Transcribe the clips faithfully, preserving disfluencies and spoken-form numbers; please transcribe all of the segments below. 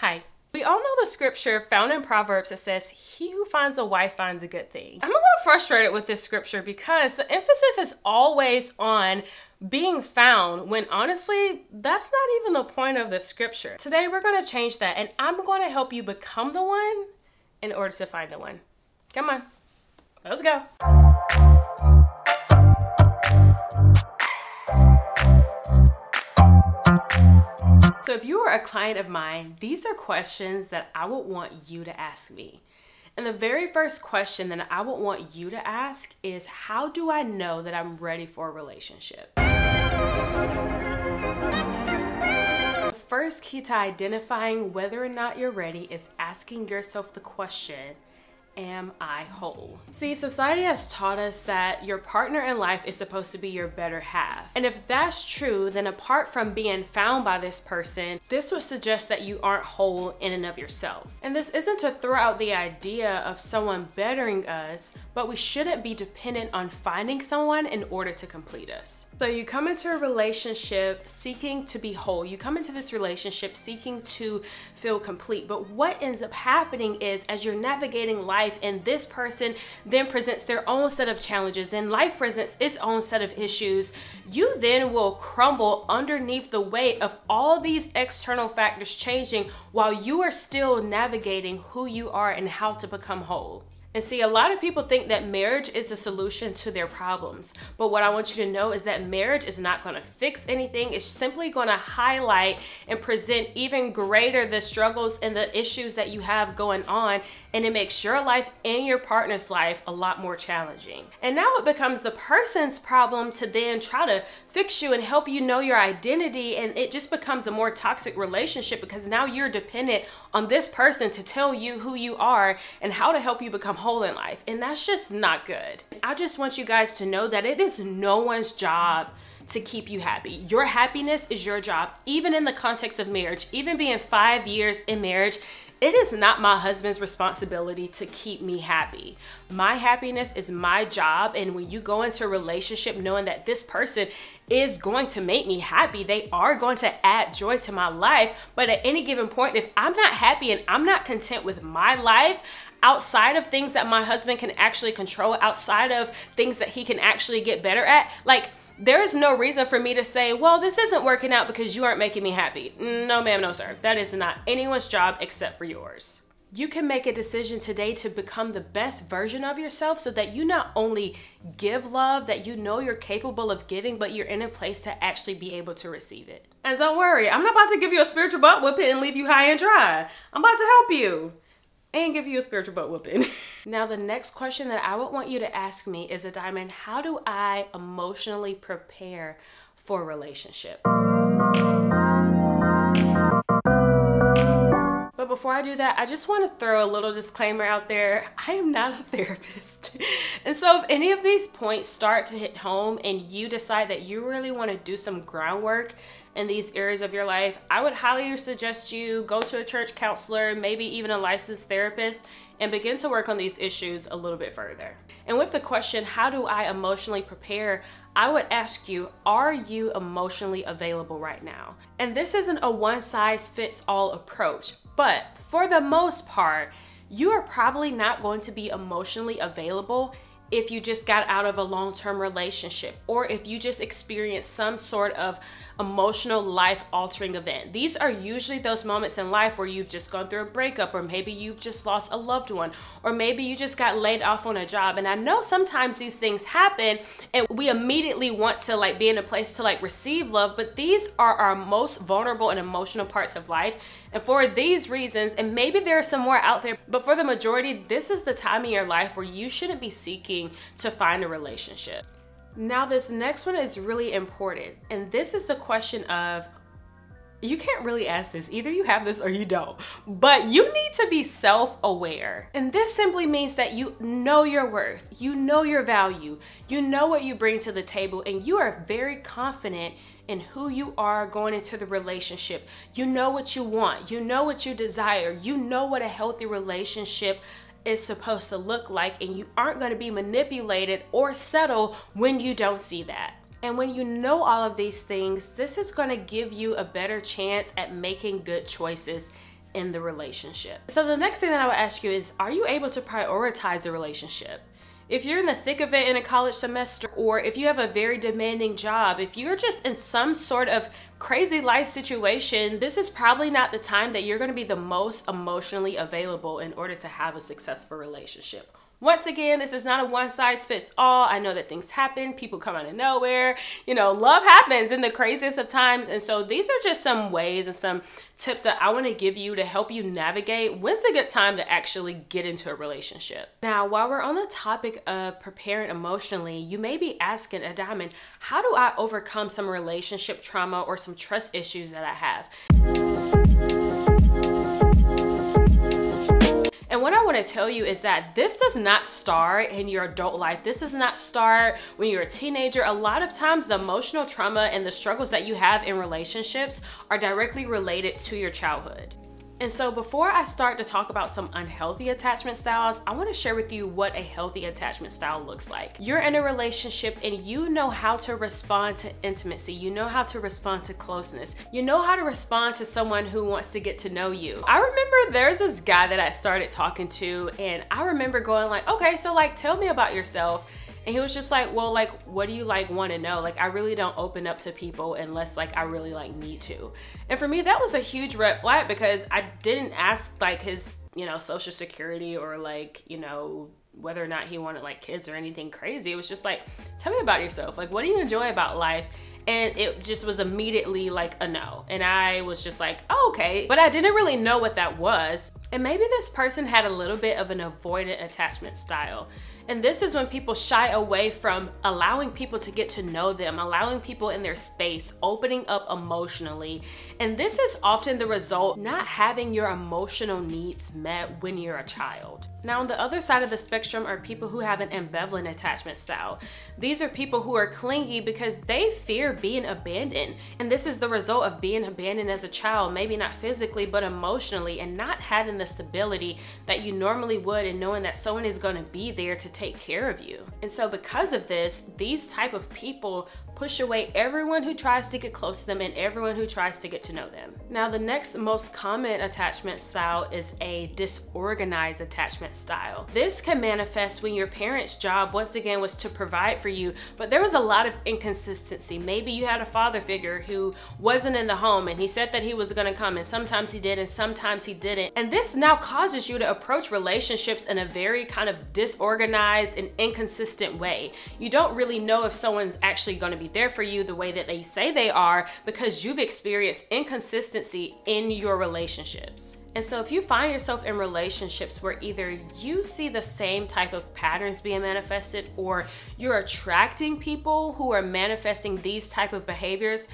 Hi. We all know the scripture found in Proverbs that says, he who finds a wife finds a good thing. I'm a little frustrated with this scripture because the emphasis is always on being found when honestly, that's not even the point of the scripture. Today, we're gonna change that and I'm gonna help you become the one in order to find the one. Come on, let's go. So if you are a client of mine, these are questions that I would want you to ask me. And the very first question that I would want you to ask is, how do I know that I'm ready for a relationship? The first key to identifying whether or not you're ready is asking yourself the question, am I whole? See, society has taught us that your partner in life is supposed to be your better half. And if that's true, then apart from being found by this person, this would suggest that you aren't whole in and of yourself. And this isn't to throw out the idea of someone bettering us, but we shouldn't be dependent on finding someone in order to complete us. So you come into a relationship seeking to be whole. You come into this relationship seeking to feel complete. But what ends up happening is as you're navigating life, and this person then presents their own set of challenges and life presents its own set of issues, you then will crumble underneath the weight of all these external factors changing while you are still navigating who you are and how to become whole. And see, a lot of people think that marriage is the solution to their problems. But what I want you to know is that marriage is not going to fix anything. It's simply going to highlight and present even greater the struggles and the issues that you have going on. And it makes your life and your partner's life a lot more challenging. And now it becomes the person's problem to then try to fix you and help you know your identity. And it just becomes a more toxic relationship because now you're dependent on this person to tell you who you are and how to help you become whole in life, and that's just not good. I just want you guys to know that it is no one's job to keep you happy. Your happiness is your job, even in the context of marriage, even being five years in marriage. It is not my husband's responsibility to keep me happy. My happiness is my job, and when you go into a relationship knowing that this person is going to make me happy, they are going to add joy to my life, but at any given point, if I'm not happy and I'm not content with my life, outside of things that my husband can actually control, outside of things that he can actually get better at, like, there is no reason for me to say, well, this isn't working out because you aren't making me happy. No, ma'am, no, sir. That is not anyone's job except for yours. You can make a decision today to become the best version of yourself so that you not only give love that you know you're capable of giving, but you're in a place to actually be able to receive it. And don't worry, I'm not about to give you a spiritual butt whipping and leave you high and dry. I'm about to help you and give you a spiritual butt whooping. Now, the next question that I would want you to ask me is, Adiamond, how do I emotionally prepare for a relationship? But before I do that, I just want to throw a little disclaimer out there. I am not a therapist. And so if any of these points start to hit home and you decide that you really want to do some groundwork in these areas of your life, I would highly suggest you go to a church counselor, maybe even a licensed therapist, and begin to work on these issues a little bit further. And with the question, how do I emotionally prepare? I would ask you, are you emotionally available right now? And this isn't a one-size-fits-all approach, but for the most part, you are probably not going to be emotionally available if you just got out of a long-term relationship, or if you just experienced some sort of emotional life-altering event. These are usually those moments in life where you've just gone through a breakup, or maybe you've just lost a loved one, or maybe you just got laid off on a job. And I know sometimes these things happen and we immediately want to like be in a place to like receive love, but these are our most vulnerable and emotional parts of life. And for these reasons, and maybe there are some more out there, but for the majority, this is the time in your life where you shouldn't be seeking to find a relationship. Now, this next one is really important. And this is the question of, you can't really ask this. Either you have this or you don't, but you need to be self-aware. And this simply means that you know your worth, you know your value, you know what you bring to the table, and you are very confident in who you are going into the relationship. You know what you want, you know what you desire, you know what a healthy relationship is supposed to look like, and you aren't going to be manipulated or settle when you don't see that. And when you know all of these things, this is going to give you a better chance at making good choices in the relationship. So the next thing that I would ask you is, are you able to prioritize the relationship? If you're in the thick of it in a college semester, or if you have a very demanding job, if you're just in some sort of crazy life situation, this is probably not the time that you're going to be the most emotionally available in order to have a successful relationship. Once again, this is not a one size fits all. I know that things happen, people come out of nowhere, you know, love happens in the craziest of times. And so these are just some ways and some tips that I wanna give you to help you navigate when's a good time to actually get into a relationship. Now, while we're on the topic of preparing emotionally, you may be asking, Adiamond, how do I overcome some relationship trauma or some trust issues that I have? And what I want to tell you is that this does not start in your adult life. This does not start when you're a teenager. A lot of times the emotional trauma and the struggles that you have in relationships are directly related to your childhood. And so before I start to talk about some unhealthy attachment styles, I wanna share with you what a healthy attachment style looks like. You're in a relationship and you know how to respond to intimacy. You know how to respond to closeness. You know how to respond to someone who wants to get to know you. I remember there's this guy that I started talking to, and I remember going like, okay, so like, tell me about yourself. And he was just like, well, like, what do you like want to know? Like, I really don't open up to people unless like I really like need to. And for me, that was a huge red flag because I didn't ask like his, you know, social security or like, you know, whether or not he wanted like kids or anything crazy. It was just like, tell me about yourself. Like, what do you enjoy about life? And it just was immediately like a no. And I was just like, oh, okay. But I didn't really know what that was. And maybe this person had a little bit of an avoidant attachment style. And this is when people shy away from allowing people to get to know them, allowing people in their space, opening up emotionally. And this is often the result of not having your emotional needs met when you're a child. Now, on the other side of the spectrum are people who have an ambivalent attachment style. These are people who are clingy because they fear being abandoned. And this is the result of being abandoned as a child, maybe not physically, but emotionally, and not having the stability that you normally would and knowing that someone is gonna be there to take take care of you. And so because of this, these type of people push away everyone who tries to get close to them and everyone who tries to get to know them. Now, the next most common attachment style is a disorganized attachment style. This can manifest when your parents' job, once again, was to provide for you, but there was a lot of inconsistency. Maybe you had a father figure who wasn't in the home and he said that he was gonna come, and sometimes he did and sometimes he didn't. And this now causes you to approach relationships in a very kind of disorganized an inconsistent way. You don't really know if someone's actually going to be there for you the way that they say they are because you've experienced inconsistency in your relationships. And so if you find yourself in relationships where either you see the same type of patterns being manifested or you're attracting people who are manifesting these type of behaviors,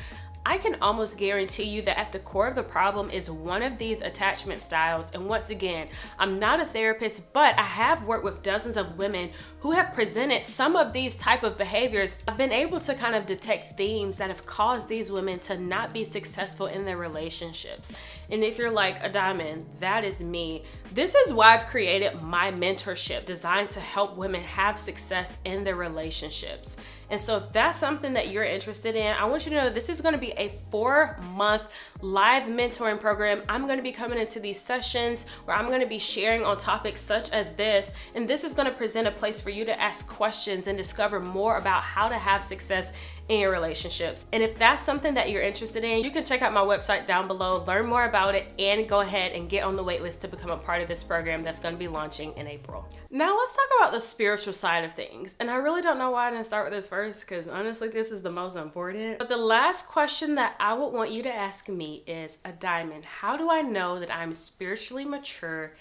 I can almost guarantee you that at the core of the problem is one of these attachment styles. And once again, I'm not a therapist, but I have worked with dozens of women who have presented some of these type of behaviors. I've been able to kind of detect themes that have caused these women to not be successful in their relationships. And if you're like, Adiamond, that is me. This is why I've created my mentorship designed to help women have success in their relationships. And so if that's something that you're interested in, I want you to know this is going to be a four month live mentoring program. I'm going to be coming into these sessions where I'm going to be sharing on topics such as this. And this is going to present a place for you to ask questions and discover more about how to have success in your relationships. And if that's something that you're interested in, you can check out my website down below, learn more about it, and go ahead and get on the wait list to become a part of this program that's going to be launching in April. Now let's talk about the spiritual side of things. And I really don't know why I didn't start with this first, because honestly, this is the most important. But the last question that I would want you to ask me is, Adiamond, how do I know that I'm spiritually mature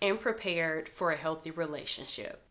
and prepared for a healthy relationship?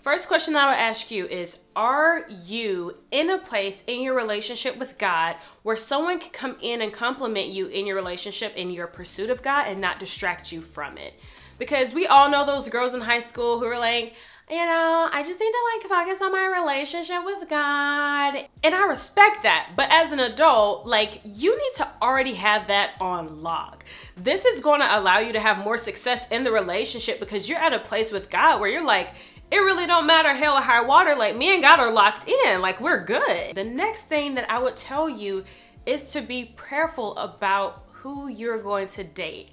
First question I would ask you is, are you in a place in your relationship with God where someone can come in and compliment you in your relationship, in your pursuit of God, and not distract you from it? Because we all know those girls in high school who are like, you know, I just need to like focus on my relationship with God. And I respect that, but as an adult, like, you need to already have that on lock. This is going to allow you to have more success in the relationship because you're at a place with God where you're like, it really don't matter hell or high water, like me and God are locked in, like we're good. The next thing that I would tell you is to be prayerful about who you're going to date.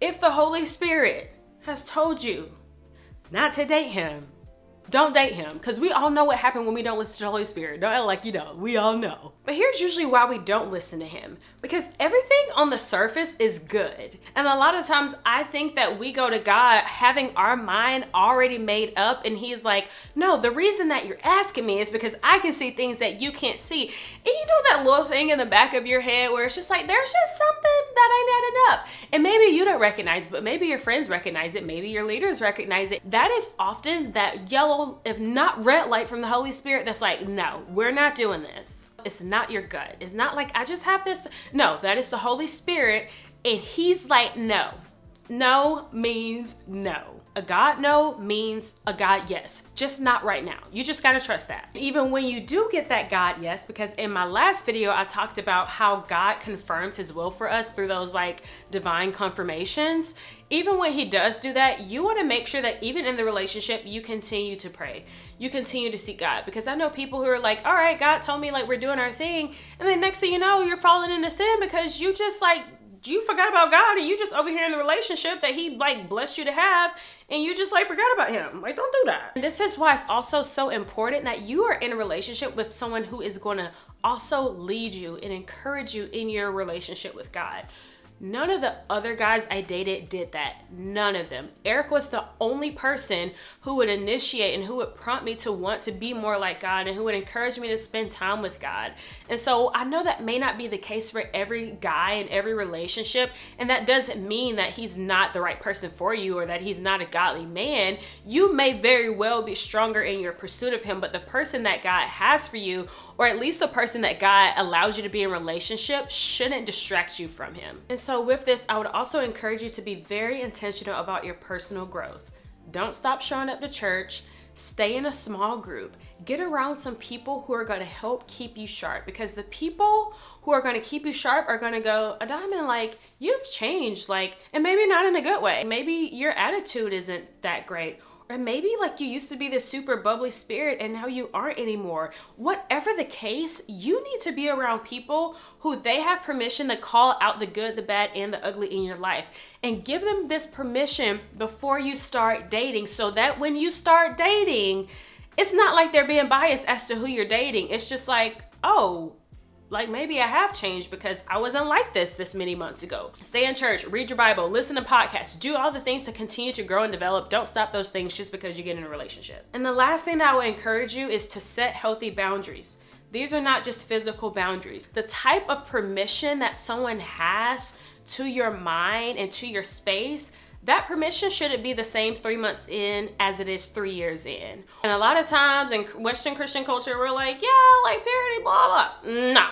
If the Holy Spirit has told you not to date him, don't date him, because we all know what happened when we don't listen to the Holy Spirit. Don't act like you don't, we all know. But here's usually why we don't listen to him, because everything on the surface is good. And a lot of times I think that we go to God having our mind already made up, and he's like, no, the reason that you're asking me is because I can see things that you can't see. And you know that little thing in the back of your head where it's just like, there's just something that ain't adding up. And maybe you don't recognize, but maybe your friends recognize it, maybe your leaders recognize it. That is often that yellow, if not red light from the Holy Spirit that's like, no, we're not doing this. It's not your gut. It's not like I just have this. No, that is the Holy Spirit, and he's like, no. No means no. A God no means a God yes, just not right now. You just gotta trust that. Even when you do get that God yes, because in my last video, I talked about how God confirms his will for us through those like divine confirmations. Even when he does do that, you wanna make sure that even in the relationship, you continue to pray. You continue to seek God, because I know people who are like, all right, God told me like we're doing our thing. And then next thing you know, you're falling into sin because you just like, you forgot about God, and you just over here in the relationship that he like blessed you to have, and you just like forgot about him. Like, don't do that. And this is why it's also so important that you are in a relationship with someone who is going to also lead you and encourage you in your relationship with God. None of the other guys I dated did that. None of them. Eric was the only person who would initiate and who would prompt me to want to be more like God, and who would encourage me to spend time with God. And so I know that may not be the case for every guy in every relationship, and that doesn't mean that he's not the right person for you or that he's not a godly man. You may very well be stronger in your pursuit of him, but the person that God has for you, or at least the person that God allows you to be in relationship, shouldn't distract you from him. And so with this, I would also encourage you to be very intentional about your personal growth. Don't stop showing up to church. Stay in a small group. Get around some people who are gonna help keep you sharp, because the people who are gonna keep you sharp are gonna go, Adiamond, like, you've changed, like, and maybe not in a good way. Maybe your attitude isn't that great. Or maybe like you used to be this super bubbly spirit and now you aren't anymore. Whatever the case, you need to be around people who they have permission to call out the good, the bad, and the ugly in your life. And give them this permission before you start dating, so that when you start dating, it's not like they're being biased as to who you're dating. It's just like, oh, like maybe I have changed because I wasn't like this this many months ago. Stay in church, read your Bible, listen to podcasts, do all the things to continue to grow and develop. Don't stop those things just because you get in a relationship. And the last thing that I would encourage you is to set healthy boundaries. These are not just physical boundaries. The type of permission that someone has to your mind and to your space, that permission shouldn't be the same three months in as it is three years in. And a lot of times in Western Christian culture, we're like, yeah, like purity, blah, blah. No.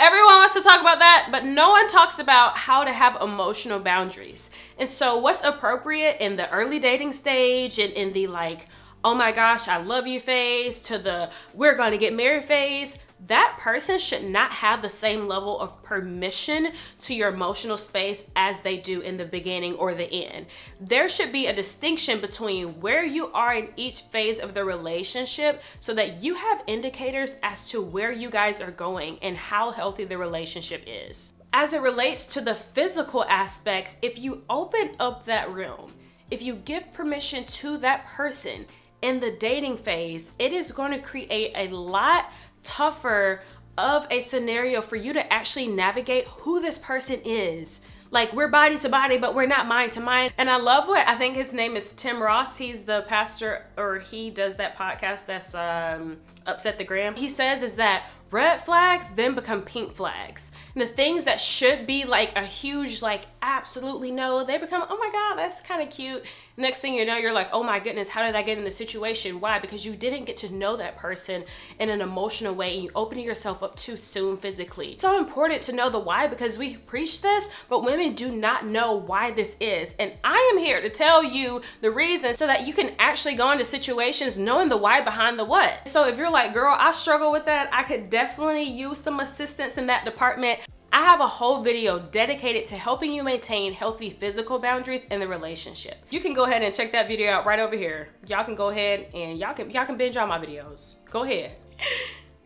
Everyone wants to talk about that, but no one talks about how to have emotional boundaries. And so what's appropriate in the early dating stage and in the like, oh my gosh, I love you phase, to the we're gonna get married phase, that person should not have the same level of permission to your emotional space as they do in the beginning or the end. There should be a distinction between where you are in each phase of the relationship, so that you have indicators as to where you guys are going and how healthy the relationship is. As it relates to the physical aspects, if you open up that room, if you give permission to that person in the dating phase, it is going to create a lot tougher of a scenario for you to actually navigate who this person is. Like, we're body to body, but we're not mind to mind. And I love what, I think his name is Tim Ross. He's the pastor, or he does that podcast that's um, Upset the Graham. He says is that red flags then become pink flags. And the things that should be like a huge, like, absolutely no, they become, oh my God, that's kind of cute. Next thing you know, you're like, oh my goodness, how did I get in this situation? Why? Because you didn't get to know that person in an emotional way, and you open yourself up too soon physically. It's so important to know the why, because we preach this, but women do not know why this is, and I am here to tell you the reason, so that you can actually go into situations knowing the why behind the what. So if you're like, girl, I struggle with that, I could definitely use some assistance in that department, I have a whole video dedicated to helping you maintain healthy physical boundaries in the relationship. You can go ahead and check that video out right over here. Y'all can go ahead and y'all can y'all can binge all my videos. Go ahead.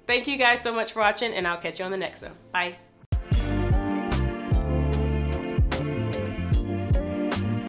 Thank you guys so much for watching, and I'll catch you on the next one. Bye.